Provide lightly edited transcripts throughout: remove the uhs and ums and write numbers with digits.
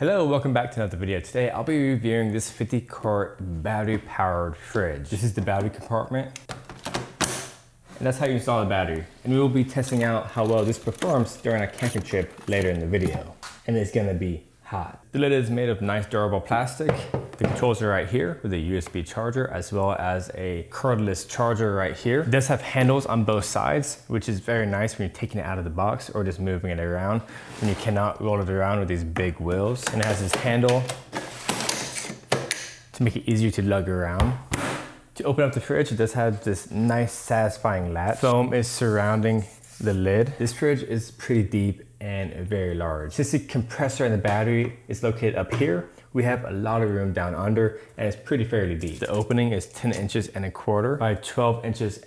Hello, welcome back to another video. Today I'll be reviewing this 50-quart battery powered fridge. This is the battery compartment, and that's how you install the battery. And we will be testing out how well this performs during a camping trip later in the video. And it's gonna be hot. The lid is made of nice durable plastic. The controls are right here with a USB charger as well as a cordless charger right here. It does have handles on both sides, which is very nice when you're taking it out of the box or just moving it around when you cannot roll it around with these big wheels. And it has this handle to make it easier to lug around. To open up the fridge, it does have this nice satisfying latch. Foam is surrounding the lid. This fridge is pretty deep and very large. Since the compressor and the battery is located up here, we have a lot of room down under, and it's pretty fairly deep. The opening is 10.25 inches by 12.75 inches.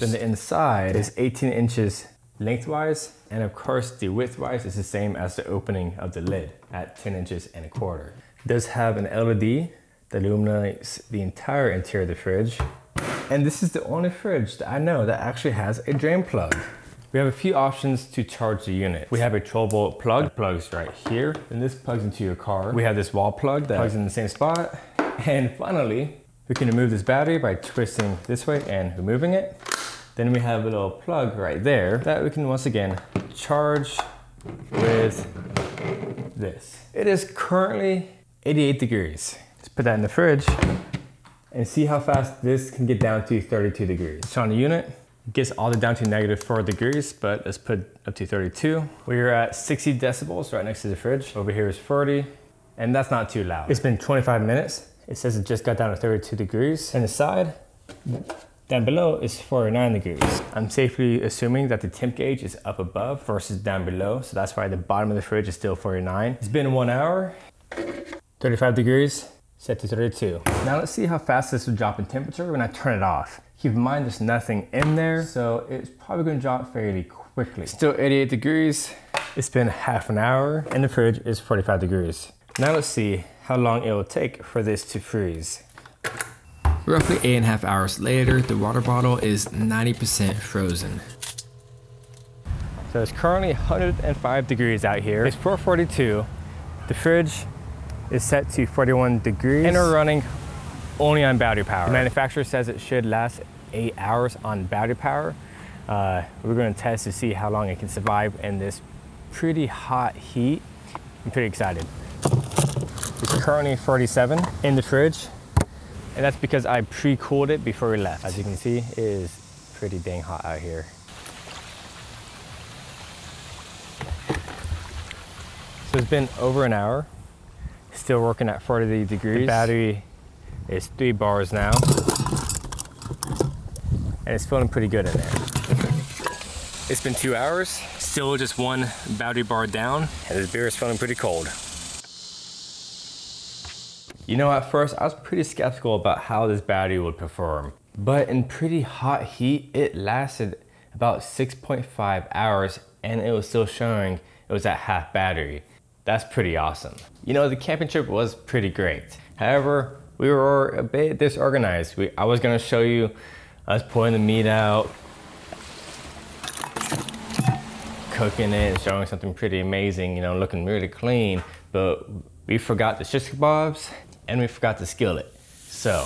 Then the inside is 18 inches lengthwise, and of course the widthwise is the same as the opening of the lid at 10.25 inches. It does have an LED that illuminates the entire interior of the fridge. And this is the only fridge that I know that actually has a drain plug. We have a few options to charge the unit. We have a 12-volt plug that plugs right here, and this plugs into your car. We have this wall plug that plugs in the same spot. And finally, we can remove this battery by twisting this way and removing it. Then we have a little plug right there that we can once again charge with this. It is currently 88 degrees. Let's put that in the fridge and see how fast this can get down to 32 degrees. It's on the unit. Gets all the way down to -4 degrees, but let's put up to 32. We're at 60 decibels right next to the fridge. Over here is 40, and that's not too loud. It's been 25 minutes. It says it just got down to 32 degrees. And the side down below is 49 degrees. I'm safely assuming that the temp gauge is up above versus down below, so that's why the bottom of the fridge is still 49. It's been 1 hour, 35 degrees, set to 32. Now let's see how fast this will drop in temperature when I turn it off. Keep in mind there's nothing in there, so it's probably gonna drop fairly quickly. Still 88 degrees, it's been half an hour, and the fridge is 45 degrees. Now let's see how long it will take for this to freeze. Roughly 8.5 hours later, the water bottle is 90% frozen. So it's currently 105 degrees out here. It's 4:42, the fridge is set to 41 degrees, and we're running only on battery power. The manufacturer says it should last 8 hours on battery power. We're gonna test to see how long it can survive in this pretty hot heat. I'm pretty excited. It's currently 47 in the fridge, and that's because I pre-cooled it before we left. As you can see, it is pretty dang hot out here. So it's been over an hour, still working at 40 degrees. The battery is 3 bars now, and it's feeling pretty good in there. It's been 2 hours, still just 1 battery bar down, and this beer is feeling pretty cold. You know, at first I was pretty skeptical about how this battery would perform, but in pretty hot heat, it lasted about 6.5 hours, and it was still showing it was at half battery. That's pretty awesome. You know, the camping trip was pretty great. However, we were a bit disorganized. I was gonna show you us pulling the meat out, cooking it, showing something pretty amazing, you know, looking really clean, but we forgot the shish kebabs and we forgot the skillet. So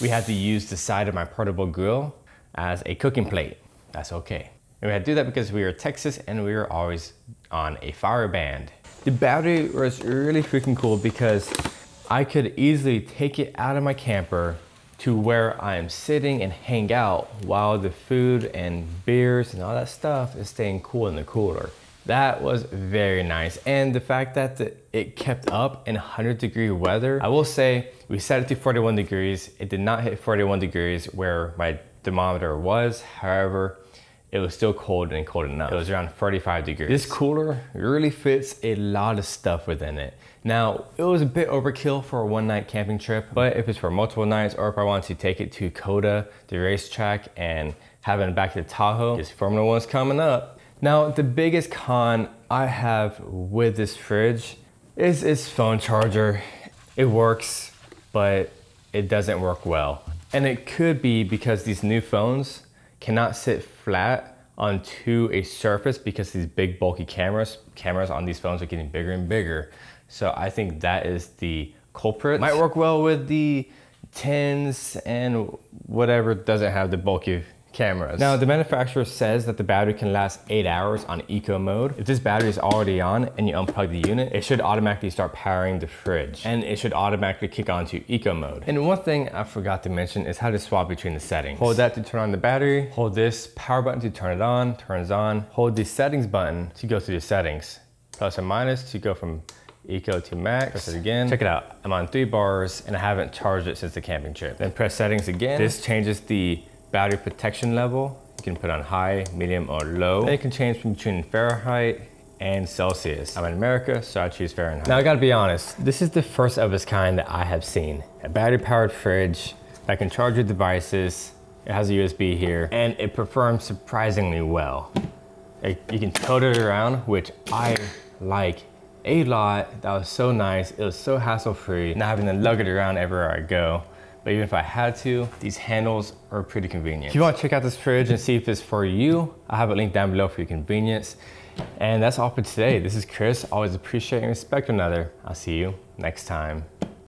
we had to use the side of my portable grill as a cooking plate. That's okay. And we had to do that because we were in Texas and we were always on a fire ban. The battery was really freaking cool because I could easily take it out of my camper to where I'm sitting and hang out while the food and beers and all that stuff is staying cool in the cooler. That was very nice. And the fact that it kept up in 100-degree weather, I will say we set it to 41 degrees. It did not hit 41 degrees where my thermometer was. However, it was still cold and cold enough. It was around 35 degrees. This cooler really fits a lot of stuff within it. Now, it was a bit overkill for a 1-night camping trip, but if it's for multiple nights or if I want to take it to Coda, the racetrack, and having it back to Tahoe, this Formula One's coming up. Now, the biggest con I have with this fridge is its phone charger. It works, but it doesn't work well. And it could be because these new phones cannot sit flat onto a surface because these big bulky cameras on these phones are getting bigger and bigger. So I think that is the culprit. Might work well with the 10s and whatever doesn't have the bulky cameras. Now the manufacturer says that the battery can last 8 hours on eco mode. If this battery is already on and you unplug the unit, it should automatically start powering the fridge and it should automatically kick on to eco mode. And one thing I forgot to mention is how to swap between the settings. Hold that to turn on the battery, hold this power button to turn it on, turns on, hold the settings button to go through the settings, plus or minus to go from eco to max. Press it again. Check it out. I'm on 3 bars and I haven't charged it since the camping trip. Then press settings again. This changes the battery protection level. You can put on high, medium, or low. Then you can change between Fahrenheit and Celsius. I'm in America, so I choose Fahrenheit. Now I gotta be honest, this is the first of its kind that I have seen. A battery-powered fridge that can charge your devices. It has a USB here, and it performs surprisingly well. You can tilt it around, which I like a lot. That was so nice. It was so hassle-free, not having to lug it around everywhere I go. But even if I had to, these handles are pretty convenient. If you want to check out this fridge and see if it's for you, I have a link down below for your convenience. And that's all for today. This is Chris. Always appreciate and respect one another. I'll see you next time.